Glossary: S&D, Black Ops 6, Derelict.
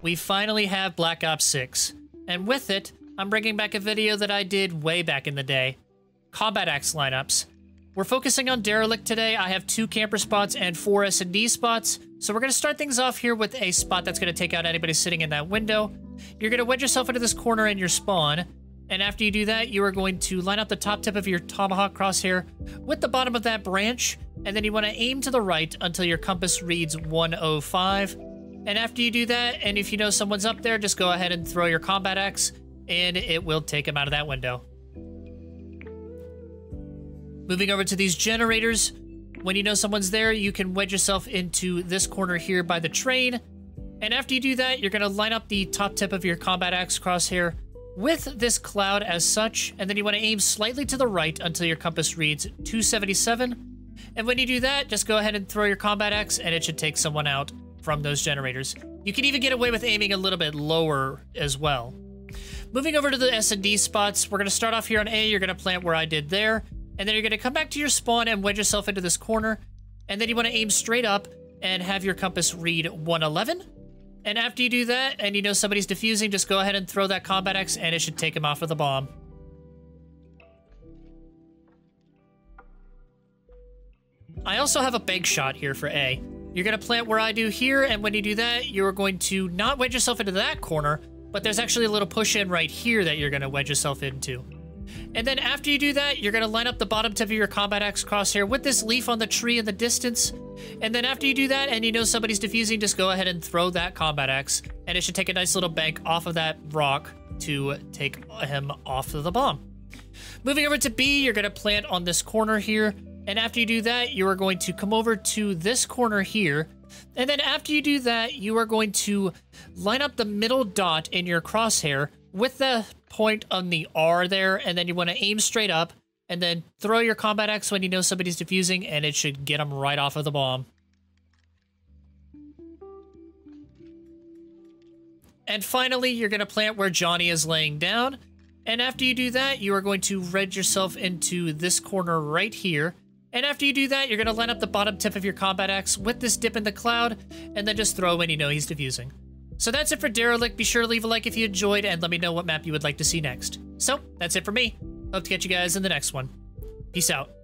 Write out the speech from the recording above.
We finally have Black Ops 6, and with it, I'm bringing back a video that I did way back in the day. Combat Axe lineups. We're focusing on Derelict today. I have 2 camper spots and 4 S&D spots. So we're going to start things off here with a spot that's going to take out anybody sitting in that window. You're going to wedge yourself into this corner in your spawn. And after you do that, you are going to line up the top tip of your tomahawk crosshair with the bottom of that branch. And then you want to aim to the right until your compass reads 105. And after you do that, and if you know someone's up there, just go ahead and throw your combat axe and it will take them out of that window. Moving over to these generators, when you know someone's there, you can wedge yourself into this corner here by the train. And after you do that, you're going to line up the top tip of your combat axe crosshair with this cloud as such. And then you want to aim slightly to the right until your compass reads 277. And when you do that, just go ahead and throw your combat axe and it should take someone out from those generators. You can even get away with aiming a little bit lower as well. Moving over to the S&D spots, we're going to start off here on A. You're going to plant where I did there. And then you're going to come back to your spawn and wedge yourself into this corner. And then you want to aim straight up and have your compass read 111. And after you do that, and you know somebody's defusing, just go ahead and throw that combat axe and it should take him off with a bomb. I also have a bank shot here for A. You're going to plant where I do here. And when you do that, you're going to not wedge yourself into that corner, but there's actually a little push in right here that you're going to wedge yourself into. And then after you do that, you're going to line up the bottom tip of your combat axe crosshair with this leaf on the tree in the distance. And then after you do that, and you know somebody's defusing, just go ahead and throw that combat axe. And it should take a nice little bank off of that rock to take him off of the bomb. Moving over to B, you're going to plant on this corner here. And after you do that, you are going to come over to this corner here. And then after you do that, you are going to line up the middle dot in your crosshair with the point on the R there, and then you want to aim straight up and then throw your combat axe when you know somebody's defusing, and it should get them right off of the bomb. And finally, you're going to plant where Johnny is laying down. And after you do that, you are going to wedge yourself into this corner right here. And after you do that, you're going to line up the bottom tip of your combat axe with this dip in the cloud, and then just throw when you know he's defusing. So that's it for Derelict. Be sure to leave a like if you enjoyed and let me know what map you would like to see next. So that's it for me. Hope to catch you guys in the next one. Peace out.